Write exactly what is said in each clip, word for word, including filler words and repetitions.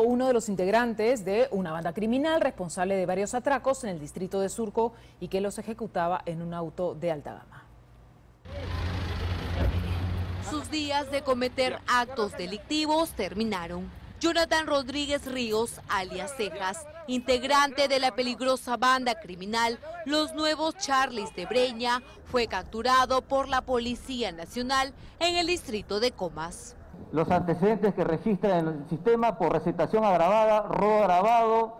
Uno de los integrantes de una banda criminal responsable de varios atracos en el distrito de Surco y que los ejecutaba en un auto de alta gama. Sus días de cometer actos delictivos terminaron. Jonathan Rodríguez Ríos, alias Cejas, integrante de la peligrosa banda criminal Los Nuevos Charlys de Breña, fue capturado por la Policía Nacional en el distrito de Comas. Los antecedentes que registra el sistema por receptación agravada, robo agravado,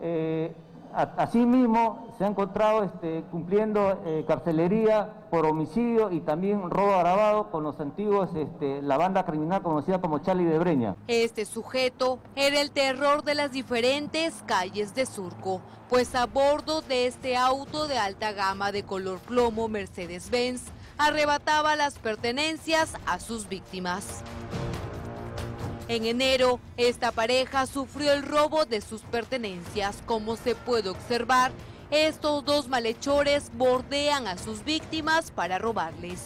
eh, asimismo se ha encontrado este, cumpliendo eh, carcelería por homicidio y también robo agravado con los antiguos, este, la banda criminal conocida como Charly de Breña. Este sujeto era el terror de las diferentes calles de Surco, pues a bordo de este auto de alta gama de color plomo Mercedes-Benz, arrebataba las pertenencias a sus víctimas. En enero, esta pareja sufrió el robo de sus pertenencias. Como se puede observar, estos dos malhechores bordean a sus víctimas para robarles.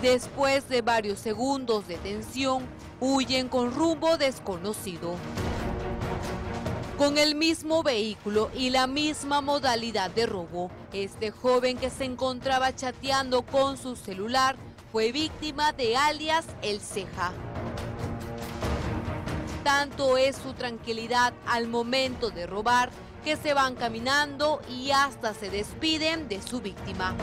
Después de varios segundos de tensión, huyen con rumbo desconocido. Con el mismo vehículo y la misma modalidad de robo, este joven que se encontraba chateando con su celular fue víctima de alias El Ceja. Tanto es su tranquilidad al momento de robar que se van caminando y hasta se despiden de su víctima.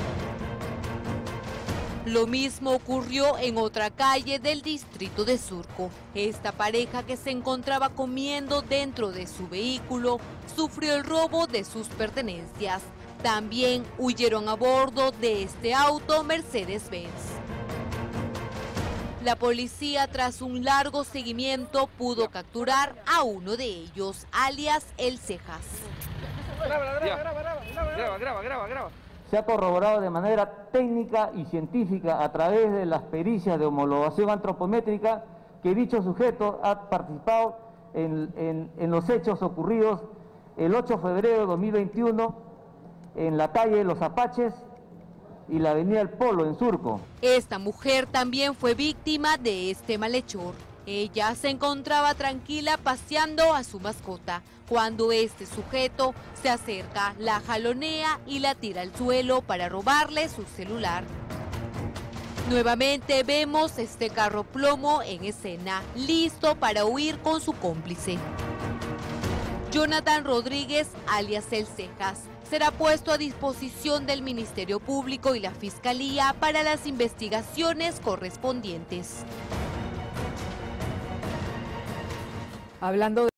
Lo mismo ocurrió en otra calle del distrito de Surco. Esta pareja que se encontraba comiendo dentro de su vehículo sufrió el robo de sus pertenencias. También huyeron a bordo de este auto Mercedes-Benz. La policía, tras un largo seguimiento, pudo capturar a uno de ellos, alias El Cejas. Graba, graba, graba, graba, graba, graba. Se ha corroborado de manera técnica y científica a través de las pericias de homologación antropométrica que dicho sujeto ha participado en, en, en los hechos ocurridos el ocho de febrero de dos mil veintiuno en la calle Los Apaches y la avenida El Polo, en Surco. Esta mujer también fue víctima de este malhechor. Ella se encontraba tranquila paseando a su mascota, cuando este sujeto se acerca, la jalonea y la tira al suelo para robarle su celular. Nuevamente vemos este carro plomo en escena, listo para huir con su cómplice. Jonathan Rodríguez, alias El Cejas, será puesto a disposición del Ministerio Público y la Fiscalía para las investigaciones correspondientes. Hablando de